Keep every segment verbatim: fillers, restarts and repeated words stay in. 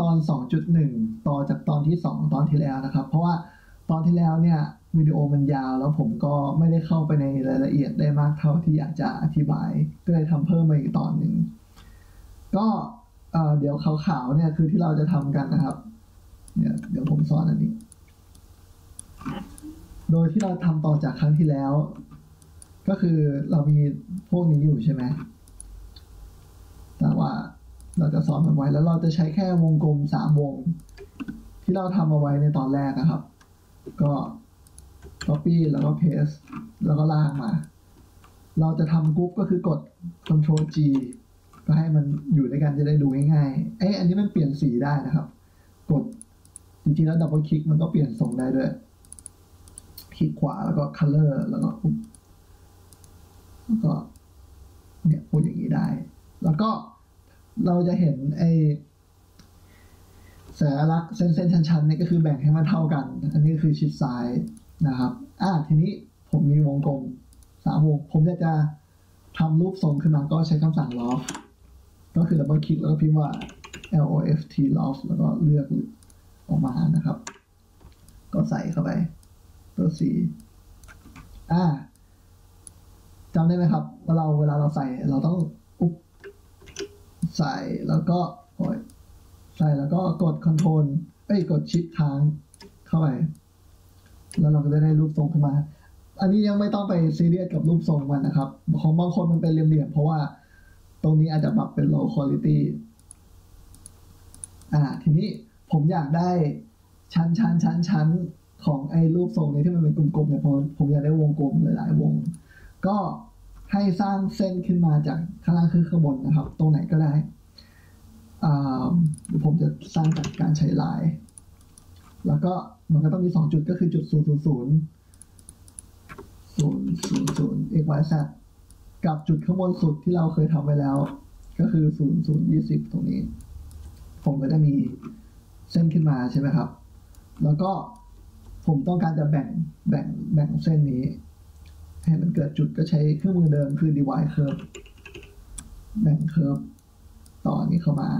ตอน สองจุดหนึ่ง ต่อจากตอนที่สองตอนที่แล้วนะครับเพราะว่าตอนที่แล้วเนี่ยวิดีโอมันยาวแล้วผมก็ไม่ได้เข้าไปในรายละเอียดได้มากเท่าที่อยากจะอธิบายก็เลยทำเพิ่มมาอีกตอนหนึ่งก็เอ่อเดี๋ยวขาวๆเนี่ยคือที่เราจะทำกันนะครับเนี่ยเดี๋ยวผมสอนอันนี้โดยที่เราทำต่อจากครั้งที่แล้วก็คือเรามีพวกนี้อยู่ใช่ไหมแต่ว่าเราจะซ้อมมันไว้แล้วเราจะใช้แค่วงกลมสามวงที่เราทำเอาไว้ในตอนแรกนะครับก็ copy แล้วก็ paste แล้วก็ลากมาเราจะทำกรุ๊ปก็คือกด Control G ก็ให้มันอยู่ด้วยกันจะได้ดูง่ายๆเอ๊ะอันนี้มันเปลี่ยนสีได้นะครับกดจริงๆแล้ว double click มันก็เปลี่ยนทรงได้ด้วยคลิกขวาแล้วก็ color แล้วก็แล้วก็เนี่ยพูดอย่างนี้ได้แล้วก็เราจะเห็นไอ้สัญลักษณ์เส้นๆชันๆนี่ก็คือแบ่งให้มันเท่ากันอันนี้คือชิดซ้ายนะครับอ่ะทีนี้ผมมีวงกลมสามวงผมจะจะทำรูปทรงขึ้นมาก็ใช้คำสั่ง loft ก็คือดับเบิลคลิกแล้วก็พิมพ์ว่า loft loft แล้วก็เลือกออกมานะครับก็ใส่เข้าไปตัวสีอ่ะจำได้ไหมครับว่าเราเวลาเราใส่เราต้องอุ๊บใส่แล้วก็โอ้ยใส่แล้วก็กด Control เอ้ยกดชิปค้างเข้าไปแล้วเราก็จะได้รูปทรงขึ้นมาอันนี้ยังไม่ต้องไปซีเรียสกับรูปทรงมันนะครับของบางคนมันเป็นเหลี่ยมๆเพราะว่าตรงนี้อาจจะปรับเป็น low quality อ่าทีนี้ผมอยากได้ชั้นๆๆๆของไอ้รูปทรงนี้ที่มันเป็นกลมๆเนี่ยผมผมอยากได้วงกลมหลายๆวงก็ให้สร้างเส้นขึ้นมาจากข้างล่างคือข้างบนนะครับตรงไหนก็ได้ผมจะสร้างจากการใช้ลายแล้วก็มันก็ต้องมีสองจุดก็คือจุด ศูนย์ ศูนย์ ศูนย์ ศูนย์ ศูนย์ ศูนย์ xyz กับจุดข้างบนสุดที่เราเคยทำไว้แล้วก็คือศูนย์ ศูนย์ ยี่สิบตรงนี้ผมก็จะมีเส้นขึ้นมาใช่ไหมครับแล้วก็ผมต้องการจะแบ่งแบ่งแบ่งเส้นนี้ให้มันเกิดจุดก็ใช้เครื่องมือเดิมคือ divide curve แบ่ง curve ต่อนี้เข้ามา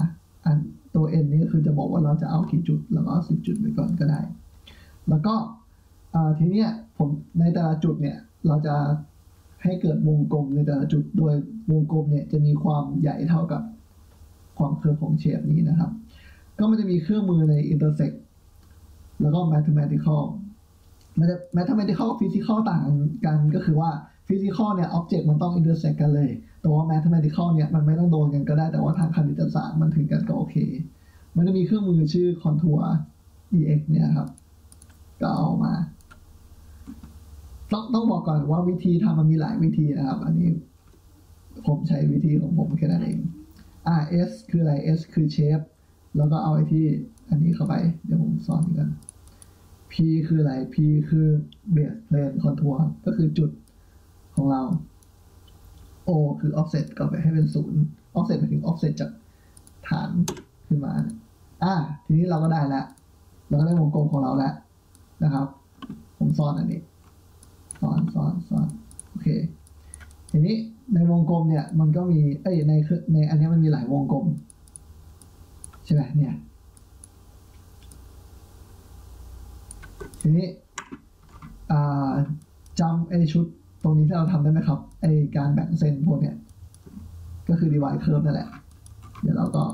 อันตัว n นี้คือจะบอกว่าเราจะเอากี่จุดแล้วก็สิบจุดไปก่อนก็ได้แล้วก็ทีเนี้ยผมในแต่ละจุดเนี่ยเราจะให้เกิดวงกลมในแต่ละจุดโดยวงกลมเนี่ยจะมีความใหญ่เท่ากับความเคอร์ฟของเชฟนี้นะครับก็มันจะมีเครื่องมือใน intersect แล้วก็ mathematicalมันจะแม้ถ้าไม่ได้เข้าฟิสิกอลต่างกันก็คือว่าฟิสิกอลเนี่ยอ็อบเจกต์มันต้องอินเตอร์เซ็กกันเลยแต่ว่าแมทแมทิคอลเนี่ยมันไม่ต้องโดนกันก็ได้แต่ว่าทางคณิตศาสตร์มันถึงกันก็โอเคมันจะมีเครื่องมือชื่อ Contour อี เอ็กซ์ เนี่ยครับก็เอามาต้องต้องบอกก่อนว่าวิธีทำมันมีหลายวิธีนะครับอันนี้ผมใช้วิธีของผมแค่นั้นเอง อาร์ เอส คืออะไร เอส คือ shape แล้วก็เอาไอ้ที่อันนี้เข้าไปเดี๋ยวผมสอนกันP คืออะไร P คือ base plane contour ก็คือจุดของเรา O คือ offset ก็ไปให้เป็นศูนย์ offset หมายถึง offset จากฐานขึ้นมาอ่ะทีนี้เราก็ได้แล้วเราก็ได้วงกลมของเราแล้วนะครับผมซ้อนอันนี้ซ้อนซ้อนซ้อนโอเคทีนี้ในวงกลมเนี่ยมันก็มีเอ้ยในในอันนี้มันมีหลายวงกลมใช่ไหมเนี่ยทีนี้จำไอชุดตรงนี้ที่เราทำได้ไหมครับไอการแบ่งเส้นพวกเนี้ยก็คือ divide curve นั่นแหละเดี๋ยวเราก็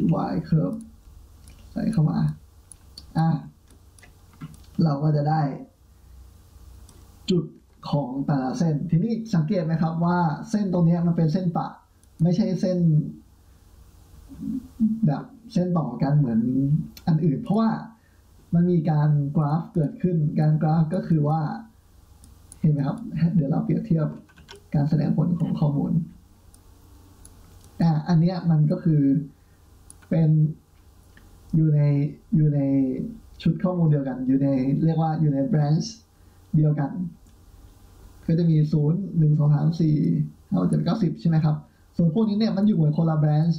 divide curve ใส่เข้ามาอ่ะเราก็จะได้จุดของแต่ละเส้นทีนี้สังเกตไหมครับว่าเส้นตรงนี้มันเป็นเส้นปะไม่ใช่เส้นแบบเส้นต่อกันเหมือนอันอื่นเพราะว่ามันมีการกราฟเกิดขึ้นการกราฟก็คือว่าเห็นไหมครับเดี๋ยวเราเปรียบเทียบการแสดงผลของข้อมูลอ่าอันเนี้ยมันก็คือเป็นอยู่ในอยู่ในชุดข้อมูลเดียวกันอยู่ในเรียกว่าอยู่ใน branch เดียวกันก็จะมีศูนย์ หนึ่ง สอง สาม สี่ ห้า หก เจ็ด แปด เก้า สิบใช่ไหมครับส่วนพวกนี้เนี่ยมันอยู่เหมือนคนละ branch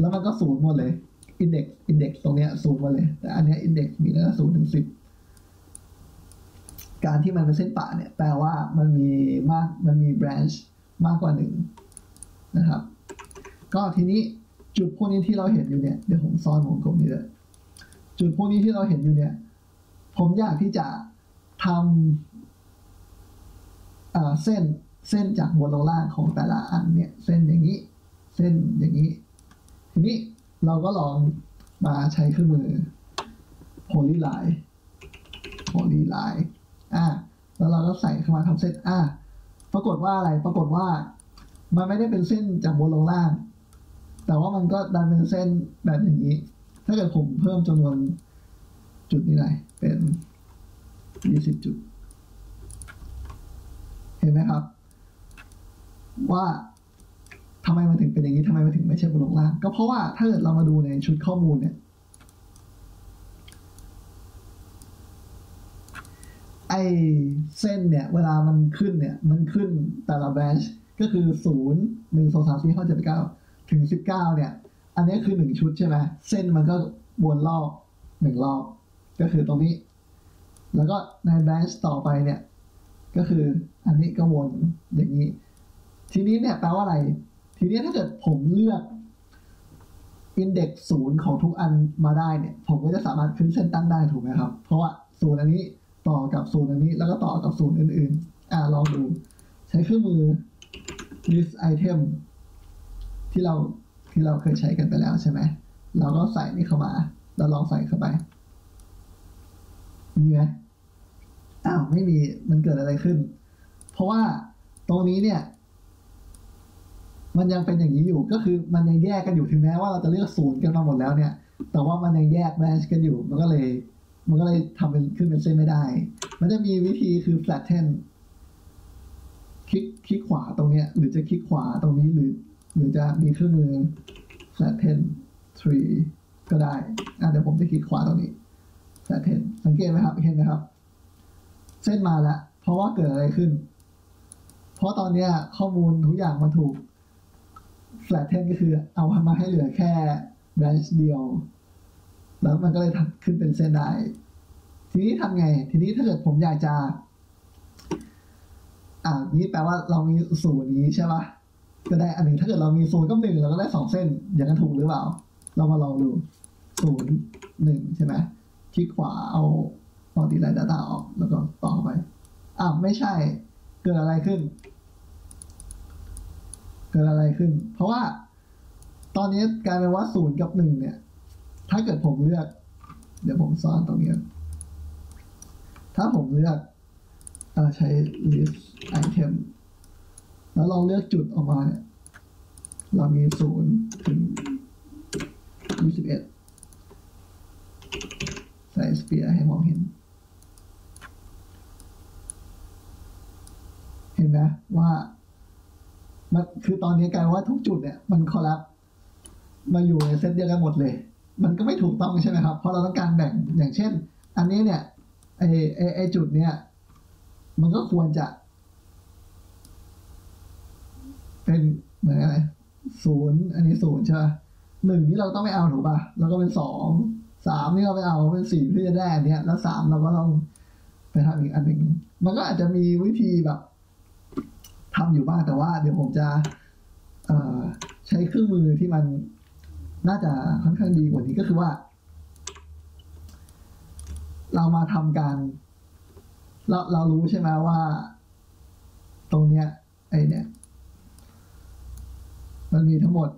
แล้วมันก็ศูนย์หมดเลยอินเด็กซ์อินเด็กซ์ตรงเนี้ยศูนย์หมดเลยแต่อันเนี้ยอินเด็กซ์มีตั้งแต่ศูนย์ถึงสิบการที่มันเป็นเส้นปะเนี่ยแปลว่ามันมีมากมันมีแบรนช์มากกว่าหนึ่งนะครับ ก็ทีนี้จุดพวกนี้ที่เราเห็นอยู่เนี่ยเดี๋ยวผมซ้อนวงกลมนี้เลยจุดพวกนี้ที่เราเห็นอยู่เนี่ยผมอยากที่จะทำเส้นเส้นจากบนลงล่างของแต่ละอันเนี่ยเส้นอย่างนี้เส้นอย่างนี้ทีนี้เราก็ลองมาใช้เครื่องมือ polyline polyline อ่ะแล้วเราก็ใส่เข้ามาทำเส้นอ่ะปรากฏว่าอะไรปรากฏว่ามันไม่ได้เป็นเส้นจากบนลงล่างแต่ว่ามันก็ดันเป็นเส้นแบบอย่างนี้ถ้าเกิดผมเพิ่มจำนวนจุดนี้หน่อยเป็นยี่สิบจุดเห็นไหมครับว่าทำไมมันถึงเป็นอย่างนี้ทำไมมันถึงไม่ใช่บนลงล่างก็เพราะว่าถ้าเกิดเรามาดูในชุดข้อมูลเนี่ยไอเส้นเนี่ยเวลามันขึ้นเนี่ยมันขึ้นแต่ละแบรนช์ก็คือศูนย์ หนึ่ง สอง สาม สี่ ห้า หก เจ็ด แปด เก้าถึงสิบเก้าเนี่ยอันนี้คือหนึ่งชุดใช่ไหมเส้นมันก็วนรอบหนึ่งรอบก็คือตรงนี้แล้วก็ในแบรนช์ต่อไปเนี่ยก็คืออันนี้ก็วนอย่างนี้ทีนี้เนี่ยแปลว่าอะไรทีนี้ถ้าเกิดผมเลือก index ศูนย์ของทุกอันมาได้เนี่ยผมก็จะสามารถขึ้นเส้นตั้งได้ถูกไหมครับเพราะว่าศูนย์อันนี้ต่อกับศูนย์อันนี้แล้วก็ต่อกับศูนย์อื่นๆอ่าลองดูใช้เครื่องมือ list item ที่เราที่เราเคยใช้กันไปแล้วใช่ไหมเราก็ใส่นี่เข้ามาแล้วลองใส่เข้าไปมีไหมอ้าวไม่มีมันเกิดอะไรขึ้นเพราะว่าตรงนี้เนี่ยมันยังเป็นอย่างนี้อยู่ก็คือมันยังแยกกันอยู่ถึงแม้ว่าเราจะเลือกศูนย์กันมาหมดแล้วเนี่ยแต่ว่ามันยังแยกแมชกันอยู่มันก็เลยมันก็เลยทำเป็นขึ้นเป็นเส้นไม่ได้มันจะมีวิธีคือ flatten คลิกคลิกขวาตรงเนี้ยหรือจะคลิกขวาตรงนี้หรือหรือจะมีเครื่องมือ flatten tree ก็ได้อ่ะเดี๋ยวผมจะคลิกขวาตรงนี้ flatten สังเกตไหมครับเห็นไหมครับเส้นมาแล้วเพราะว่าเกิดอะไรขึ้นเพราะตอนเนี้ยข้อมูลทุกอย่างมันถูก flatten ก็คือเอามาให้เหลือแค่ branch เดียวแล้วมันก็เลยขึ้นเป็นเส้นได้ทีนี้ทำไงทีนี้ถ้าเกิดผมอยากจะอ่านี้แปลว่าเรามีศูนย์นี้ใช่ปะก็ได้อันหนึ่งถ้าเกิดเรามีศูนย์กับหนึ่งเราก็ได้สองเส้นอย่างนั้นถูกหรือเปล่าเรามาลองดูศูนย์หนึ่งใช่ไหมคลิกขวาเอาตอนดีไลน์ Data ออกแล้วก็ต่อไปอ่าไม่ใช่เกิดอะไรขึ้นเกิดอะไรขึ้นเพราะว่าตอนนี้กลายเป็นว่าศูนย์กับหนึ่งเนี่ยถ้าเกิดผมเลือกเดี๋ยวผมซ่อนตรงนี้ถ้าผมเลือกเอ่อใช้ list item แล้วลองเลือกจุดออกมาเนี่ยเรามีศูนย์ถึงยี่สิบเอ็ดใส่ sphere ให้มองเห็นเห็นไหมว่ามันคือตอนนี้กลายว่าทุกจุดเนี่ยมันคอลลับมาอยู่ในเซตเดียวกันหมดเลยมันก็ไม่ถูกต้องใช่ไหมครับเพราะเราต้องการแบ่งอย่างเช่นอันนี้เนี่ยไอไอไอจุดเนี่ยมันก็ควรจะเป็นเหมือนอะไรศูนย์อันนี้ศูนย์ใช่ไหมหนึ่งนี่เราต้องไม่เอาถูกป่ะเราก็เป็นสองสามนี่เราไม่เอาเป็นสี่เพื่อจะได้อันเนี้ยแล้วสามเราก็ต้องไปทำอีกอันหนึ่งมันก็อาจจะมีวิธีแบบทำอยู่บ้างแต่ว่าเดี๋ยวผมจะเอ่อใช้เครื่องมือที่มันน่าจะค่อนข้างดีกว่านี้ก็คือว่าเรามาทำการเราเรารู้ใช่ไหมว่าตรงเนี้ยไอเนี้ยมันมีทั้งหมด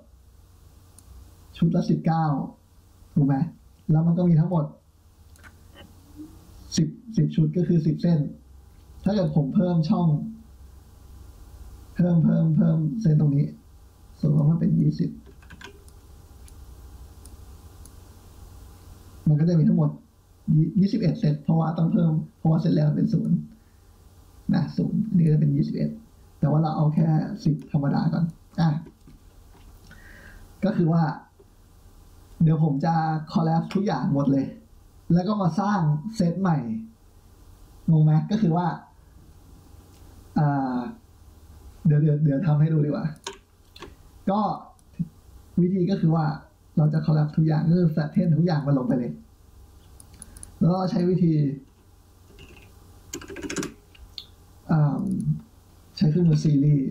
ชุดละสิบเก้าถูกไหมแล้วมันก็มีทั้งหมดสิบสิบชุดก็คือสิบเส้นถ้าเกิดผมเพิ่มช่องเพิ่มเพิ่มเพิ่มเส้นตรงนี้สมมติว่าเป็นยี่สิบมันก็จะมีทั้งหมดยี่สิบเอ็ดเซตเพราะว่าต้องเพิ่มเพราะว่าเซตแรกเป็นศูนย์นะศูนย์อันนี้จะเป็นยี่สิบเอ็ดแต่ว่าเราเอาแค่สิบธรรมดาก่อนอ่ะก็คือว่าเดี๋ยวผมจะคอลแลปทุกอย่างหมดเลยแล้วก็มาสร้างเซตใหม่งงไหมก็คือว่าอ่าเดี๋ยวเดี๋ยวเดี๋ยวทำให้ดูดีกว่าก็วิธีก็คือว่าเราจะ collapse ทุกอย่างก็คือ flatten ทุกอย่างมันลงไปเลยแล้วเราใช้วิธีใช้เครื่องมือ series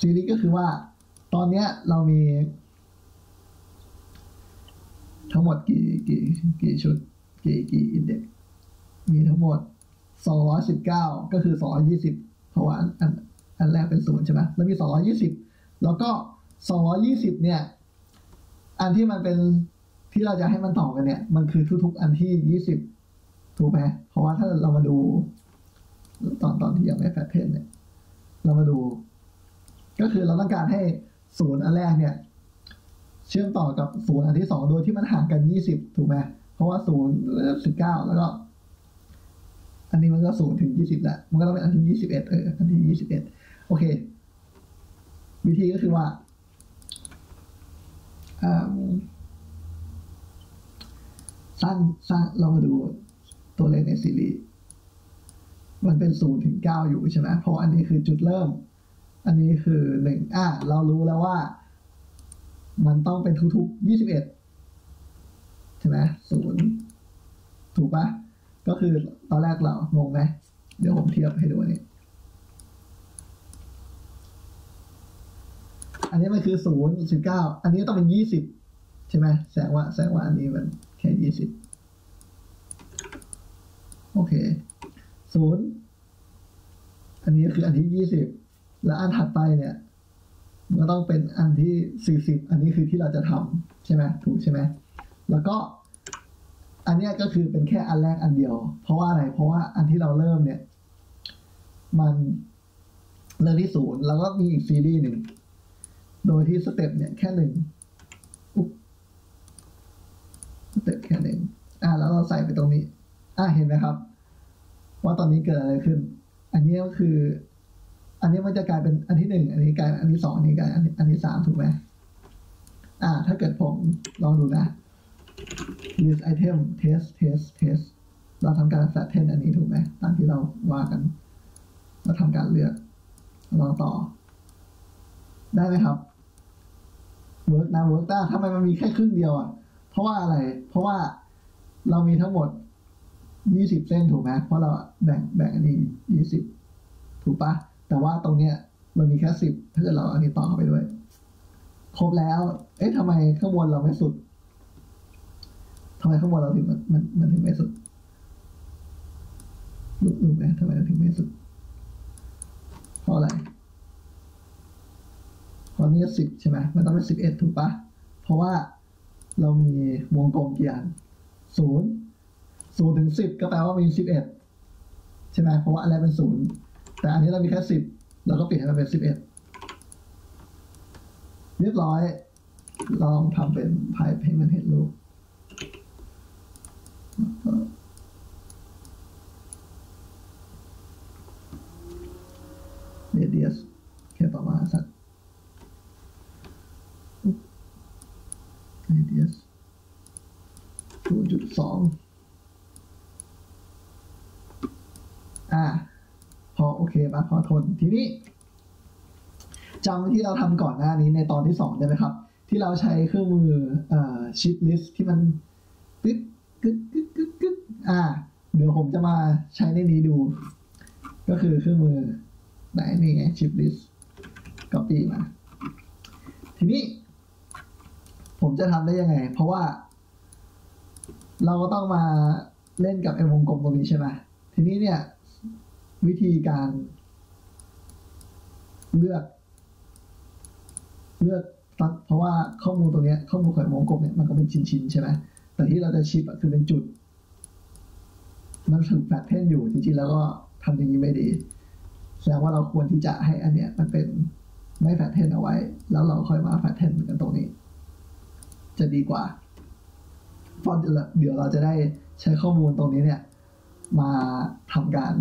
series ก็คือว่า ตอนเนี้ยเรามีทั้งหมดกี่กี่กี่ชุดกี่กี่อินเด็กซ์มีทั้งหมดสองร้อยสิบเก้าก็คือสองร้อยยี่สิบเพราะว่าอันอันแรกเป็นศูนย์ใช่ไหมแล้วมีสองร้อยยี่สิบแล้วก็สองร้อยยี่สิบเนี่ยอันที่มันเป็นที่เราจะให้มันต่อกันเนี่ยมันคือทุกๆอันที่ยี่สิบถูกไหมเพราะว่าถ้าเรามาดูตอนตอนที่ยังไม่แฟคเทนเนี่ยเรามาดูก็คือเราต้องการให้ศูนย์อันแรกเนี่ยเชื่อมต่อกับศูนย์อันที่สองโดยที่มันห่างกันยี่สิบถูกไหมเพราะว่าศูนย์สิบเก้าแล้วก็อันนี้มันก็ศูนย์ถึงยี่สิบแหละมันก็ต้องเป็นอันที่ยี่สิบเอ็ดเอออันที่ยี่สิบเอ็ดโอเควิธีก็คือว่าสร้างสร้างเรามาดูตัวเลขในซีรีส์มันเป็นศูนย์ถึงเก้าอยู่ใช่ไหมเพราะอันนี้คือจุดเริ่มอันนี้คือหนึ่งอ่ะเรารู้แล้วว่ามันต้องเป็นทุกๆยี่สิบเอ็ดใช่ไหมศูนย์ถูกปะก็คือตอนแรกเรางงไหมเดี๋ยวผมเทียบให้ดูนี่อันนี้มันคือศูนย์สิบเก้าอันนี้ต้องเป็นยี่สิบใช่ไหมแสดงว่าแสดงว่าอันนี้มันแค่ยี่สิบโอเคศูนย์อันนี้คืออันที่ยี่สิบแล้วอันถัดไปเนี่ยมันก็ต้องเป็นอันที่สี่สิบอันนี้คือที่เราจะทำใช่ไหมถูกใช่ไหมแล้วก็อันนี้ก็คือเป็นแค่อันแรกอันเดียวเพราะว่าอะไรเพราะว่าอันที่เราเริ่มเนี่ยมันเริ่มที่ศูนย์แล้วก็มีอีกซีรีส์หนึ่งโดยที่สเต็ปเนี่ยแค่หนึ่งสเต็ปแค่หนึ่งอ่ะแล้วเราใส่ไปตรงนี้อ่ะเห็นไหมครับว่าตอนนี้เกิดอะไรขึ้นอันนี้ก็คืออันนี้มันจะกลายเป็นอันที่หนึ่งอันนี้กลายอันที่สองอันนี้กลายอันที่สามถูกไหมอ่าถ้าเกิดผมลองดูนะ list item test test test เราทำการ flatten อันนี้ถูกไหมตามที่เราว่ากันเราทำการเลือกลองต่อได้ไหมครับ work นะ work ได้ทำไมมันมีแค่ครึ่งเดียวอ่ะเพราะว่าอะไรเพราะว่าเรามีทั้งหมดยี่สิบเส้นถูกไหมเพราะเราแบ่งแบ่งอันนี้ยี่สิบถูกปะแต่ว่าตรงเนี้ยมันมีแค่สิบถ้าเกิดเราอันนี้ต่อไปด้วยครบแล้วเอ๊ะทำไมข้างบนเราไม่สุดทำไมข้างบนเราถึงมันมันมันถึงไม่สุดรู้รู้ไหมทำไมเราถึงไม่สุดเพราะอะไรเพราะนี้สิบใช่ไหมมันต้องเป็นสิบเอ็ดถูกปะเพราะว่าเรามีวงกลมกี่อันศูนย์ศูนย์ถึงสิบก็แปลว่ามีสิบเอ็ดใช่ไหมเพราะว่าอะไรเป็นศูนย์แต่อันนี้เรามีแค่สิบเราก็เปลี่ยนให้มันเป็นสิบเอ็ดเรียบร้อยลองทำเป็นไพ่ให้มันเห็นรูปเรเดียสแค่ประมาณสักเรเดียสศูนย์จุดสองอ่าพอโอเคมาพอทนทีนี้จำที่เราทำก่อนหน้านี้ในตอนที่สองได้ไหมครับที่เราใช้เครื่องมือชิปลิสต์ที่มันตึ๊ดกึ๊ดกึ๊ดกึ๊ดกึ๊ดอ่าเดี๋ยวผมจะมาใช้ในนี้ดูก็คือเครื่องมือไหนนี่ไงชิปลิสต์ copy มาทีนี้ผมจะทำได้ยังไงเพราะว่าเราก็ต้องมาเล่นกับไอ้วงกลมตรงนี้ใช่ไหมทีนี้เนี่ยวิธีการเลือกเลือกเพราะว่าข้อมูลตัวนี้ข้อมูลของวงกลมเนี่ยมันก็เป็นชิ้นๆใช่ไหมแต่ที่เราจะชิปคือเป็นจุดมันถึงแพทเทิร์นอยู่จริงๆแล้วก็ทำอย่างนี้ไม่ดีแสดงว่าเราควรที่จะให้อันเนี้ยมันเป็นไม่แพทเทิร์นเอาไว้แล้วเราค่อยมาแพทเทิร์นกันตรงนี้จะดีกว่าเพราะเดี๋ยวเราจะได้ใช้ข้อมูลตรงนี้เนี่ยมาทำการ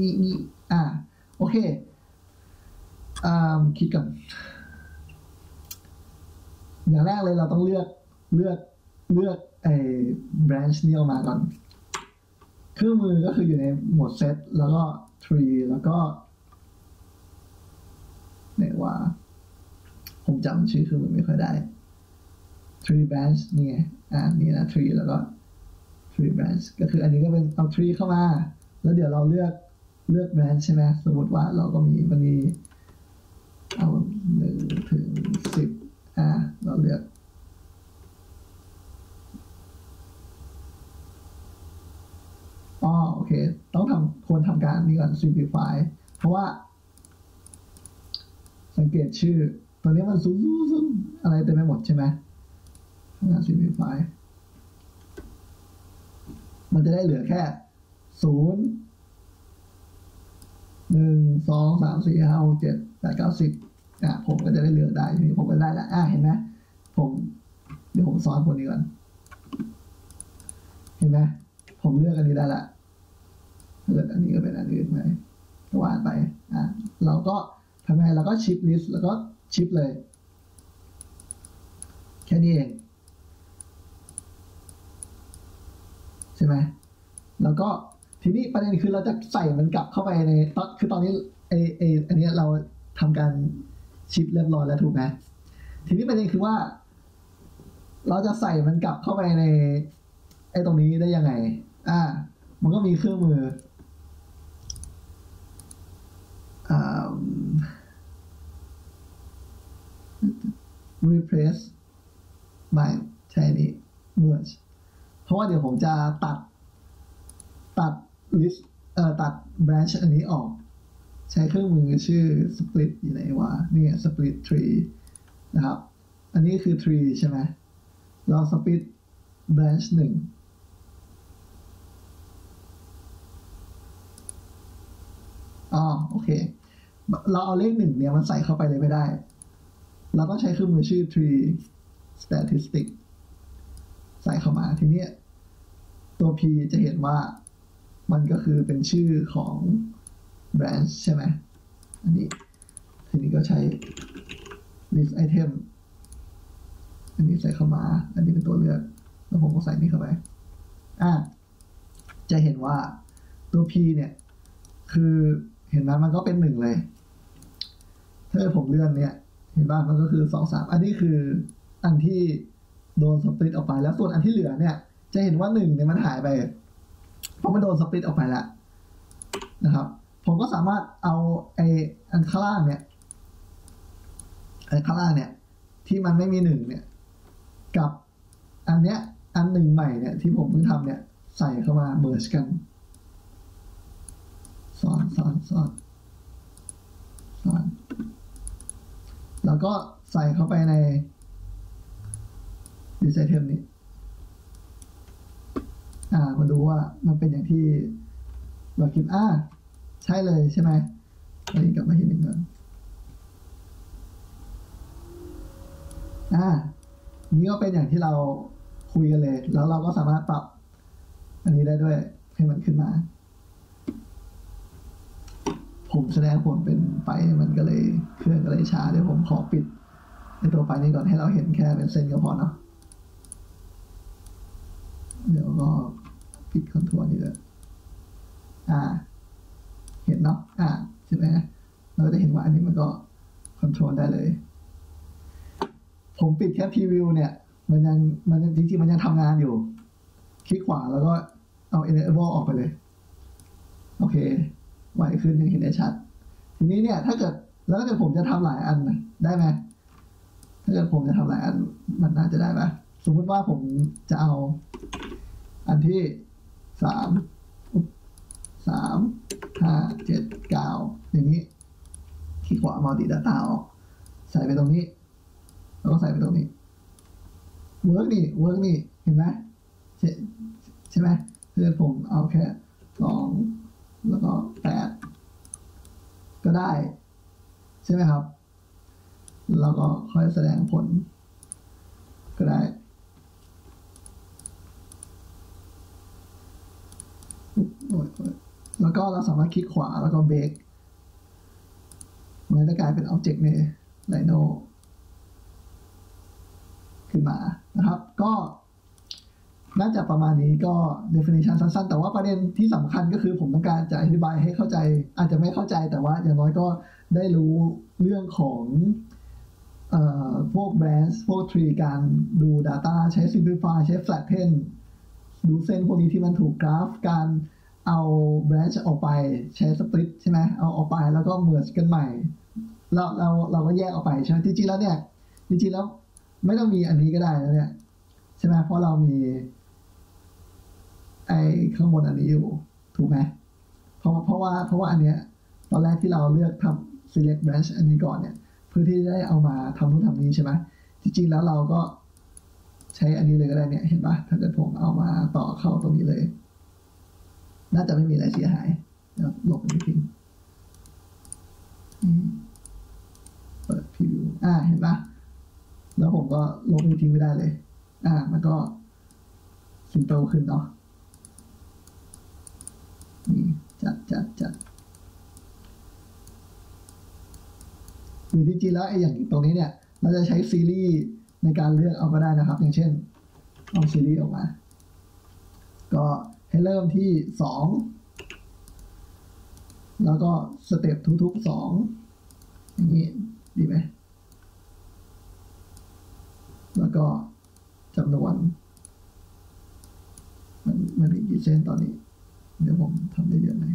นี่อ่าโอเคอ่าคิดก่อนอย่างแรกเลยเราต้องเลือกเลือกเลือกไอ้ branch นี้ออกมาก่อนเครื่องมือก็คืออยู่ในหมวด set แล้วก็ tree แล้วก็ไหนว่าผมจำชื่อเครื่องมือไม่ค่อยได้ tree branch นี่ไงอ่านี่นะ tree แล้วก็ tree branch ก็คืออันนี้ก็เป็นเอา tree เข้ามาแล้วเดี๋ยวเราเลือกเลือกแบรนด์ใช่ไหมสมมติว่าเราก็มีมันมี เอาหนึ่งถึงสิบอ่าเราเลือกอ๋อโอเคต้องทำควรทำการนี้ก่อน simplify เพราะว่าสังเกตชื่อตอนนี้มันซุ้มๆอะไรเต็มไปหมดใช่ไหมทำการ simplify มันจะได้เหลือแค่ศูนย์หนึ่งสองสามสี่ห้าเจ็ดแปดเก้าสิบอ่ะผมก็จะได้เหลือได้ทีนี้ผมก็ได้แล้วอ่ะเห็นไหมผมเดี๋ยวผมซ้อนคนนี้ก่อนเห็นไหมผมเลือกอันนี้ได้ละเลือกอันนี้ก็เป็นอันนี้ไหมก็วาดไปอ่ะเราก็ทำไงเราก็ชิปลิสต์แล้วก็ชิปเลยแค่นี้เองใช่ไหมแล้วก็ทีนี้ประเด็นคือเราจะใส่มันกลับเข้าไปในตอนคือตอนนี้ไอไออันนี้เราทำการชิปเรียบร้อยแล้วถูกไหมทีนี้ประเด็นคือว่าเราจะใส่มันกลับเข้าไปในไอตรงนี้ได้ยังไงอ่ามันก็มีเครื่องมืออ่า replace by ใช่นี้ merge เพราะว่าเดี๋ยวผมจะตัดตัด list เอ่อตัด branch อันนี้ออกใช้เครื่องมือชื่อ split อยู่ไหนวะนี่ split tree นะครับอันนี้คือ tree ใช่ไหมเรา split branch หนึ่งอ๋อโอเคเราเอาเลขหนึ่งเนี่ยมันใส่เข้าไปเลยไม่ได้เราก็ใช้เครื่องมือชื่อ tree statistics ใส่เข้ามาทีนี้ตัว p จะเห็นว่ามันก็คือเป็นชื่อของ branch ใช่ไหมอันนี้ทีนี้ก็ใช้ list item อันนี้ใส่เข้ามาอันนี้เป็นตัวเลือกแล้วผมก็ใส่นี่เข้าไปอ่ะจะเห็นว่าตัว p เนี่ยคือเห็นไหมมันก็เป็นหนึ่งเลยถ้าผมเลื่อนเนี่ยเห็นว่ามันก็คือสองสามอันนี้คืออันที่โดนสปลิตออกไปแล้วส่วนอันที่เหลือเนี่ยจะเห็นว่าหนึ่งเนี่ยมันหายไปเพราะมันโดนสปลิตออกไปแล้วนะครับผมก็สามารถเอาไออันข้างล่างเนี่ยอันข้างล่างเนี่ยที่มันไม่มีหนึ่งเนี่ยกับอันเนี้ยอันหนึ่งใหม่เนี่ยที่ผมเพิ่งทำเนี่ยใส่เข้ามาเมิร์จกันซ้อนซ้อนซ้อนซ้อนแล้วก็ใส่เข้าไปใน list item นี้อ่ามาดูว่ามันเป็นอย่างที่เราคิดอ่าใช่เลยใช่ไหมอันนี้กลับมาที่หนึ่งก่อนอ่านี่ก็เป็นอย่างที่เราคุยกันเลยแล้วเราก็สามารถปรับอันนี้ได้ด้วยให้มันขึ้นมาผมแสดงผลเป็นไปมันก็เลยเครื่องก็เลยช้าเดี๋ยวผมขอปิดในตัวไปนี้ก่อนให้เราเห็นแค่เป็นเส้นก็พอเนาะเดี๋ยวก็ปิดคอนทัวร์นี่เลยอ่าเห็นเนาะอ่าใช่ไหมเราจะเห็นว่าอันนี้มันก็คอนโทรลได้เลยผมปิดแค่พรีวิวเนี่ยมันยังมันจริงๆมันยังทำงานอยู่คลิกขวาแล้วก็เอา enable ออกไปเลยโอเคไวขึ้นยังเห็นได้ชัดทีนี้เนี่ยถ้าเกิดแล้วถ้าเกิดผมจะทำหลายอันได้ไหมถ้าเกิดผมจะทำหลายอันมันน่าจะได้ไหมสมมติว่าผมจะเอาอันที่สามสามห้าเจ็ดเก้าอย่างนี้คลิกขวา multi data ออกใส่ไปตรงนี้แล้วก็ใส่ไปตรงนี้เวิร์กนี่เวิร์กนี่เห็นไหมใช่ใช่ไหมถ้าเกิดผมเอาแค่สองแล้วก็แปดก็ได้ใช่ไหมครับแล้วก็ค่อยแสดงผลก็ได้แล้วก็เราสามารถคลิกขวาแล้วก็เบรกมันจะกลายเป็นอ็อบเจกต์ในไลโนขึ้นมานะครับก็น่าจะประมาณนี้ก็ definition สั้นๆแต่ว่าประเด็นที่สำคัญก็คือผมต้องการจะอธิบายให้เข้าใจอาจจะไม่เข้าใจแต่ว่าอย่างน้อยก็ได้รู้เรื่องของเอ่อพวก branch พวก tree การดู data ใช้ simplify ใช้ flatten ดูเส้นพวกนี้ที่มันถูกกราฟการเอา branch ออกไปใช้ split ใช่ไหมเอาออกไปแล้วก็ merge กันใหม่ เราเราเราก็แยกออกไปใช่ไหมจริงๆแล้วเนี่ยจริงๆแล้วไม่ต้องมีอันนี้ก็ได้นะเนี่ยใช่ไหมเพราะเรามีไอ้ข้างบนอันนี้อยู่ถูกไหมเพราะเพราะว่าเพราะว่าอันเนี้ยตอนแรกที่เราเลือกทำ select branch อันนี้ก่อนเนี่ยเพื่อที่จะได้เอามาทำนู่นทำนี้ใช่ไหมจริงๆแล้วเราก็ใช้อันนี้เลยก็ได้เนี่ยเห็นปะถ้าเกิดผมเอามาต่อเข้าตรงนี้เลยน่าจะไม่มีอะไรเสียหายลบอันนี้ทิ้งเปิด preview อ่าเห็นปะแล้วผมก็ลบอันนี้ทิ้งไม่ได้เลยอ่ามันก็สิมเปิลขึ้นเนาะนี่จัดจัดจัดหรือที่จริงแล้วไอ้อย่างตรงนี้เนี่ยเราจะใช้ซีรีส์ในการเลือกเอาก็ได้นะครับอย่างเช่นเอาซีรีส์ออกมาก็ให้เริ่มที่สองแล้วก็สเต็ปทุกๆสองอย่างนี้ดีไหมแล้วก็จำนวนมันมันมีกี่เส้นตอนนี้เดี๋ยวผมทำได้เยอะไหม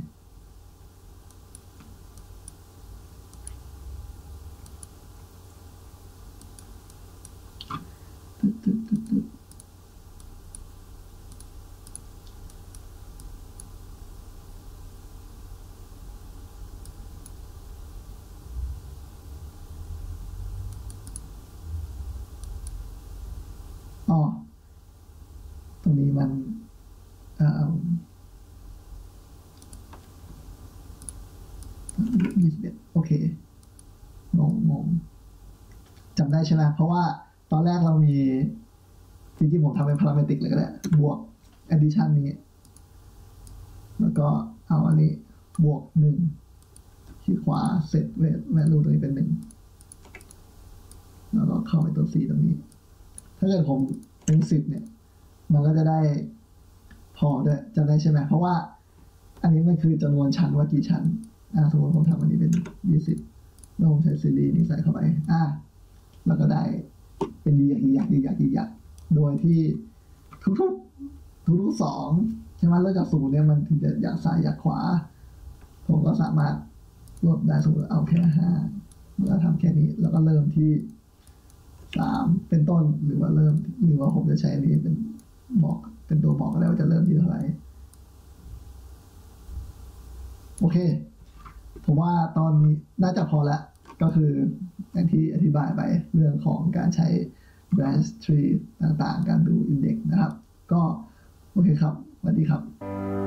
อ๋อตรงนี้มันเอ่อยี่สิบเอ็ดโอเคงงงงจำได้ใช่ไหมเพราะว่าตอนแรกเรามีจริงๆผมทำเป็นพาราเมตริกเลยก็ได้บวก addition นี้แล้วก็เอาอันนี้บวกหนึ่งที่ขวา set weight value ตรงนี้เป็นหนึ่งแล้วก็เข้าไปตัว c ตรงนี้ถ้าเกิดผมเป็นสิบเนี่ยมันก็จะได้พอด้วยจำได้ใช่ไหมเพราะว่าอันนี้มันคือจำนวนชั้นว่ากี่ชั้นอ่าสมมติผมทำอันนี้เป็นยี่สิบแล้วผมใช้ซีรีส์นี้ใส่เข้าไปอ่าแล้วก็ได้เป็นดีอย่างดีอย่างดีอย่างดีอย่างโดยที่ทุกทุกทุกทุกสองใช่ไหมเริ่มจากศูนย์เนี่ยมันถึงจะอยากซ้ายอยากขวาผมก็สามารถลดได้สมมติเอาแค่ห้าแล้วทำแค่นี้แล้วก็เริ่มที่สามเป็นต้นหรือว่าเริ่มหรือว่าผมจะใช้อันนี้เป็นบอกเป็นตัวบอกแล้วว่าจะเริ่มที่เท่าไหร่โอเคผมว่าตอนนี้น่าจะพอละก็คืออย่างที่อธิบายไปเรื่องของการใช้ branch tree ต่างๆการดู index นะครับก็โอเคครับสวัสดีครับ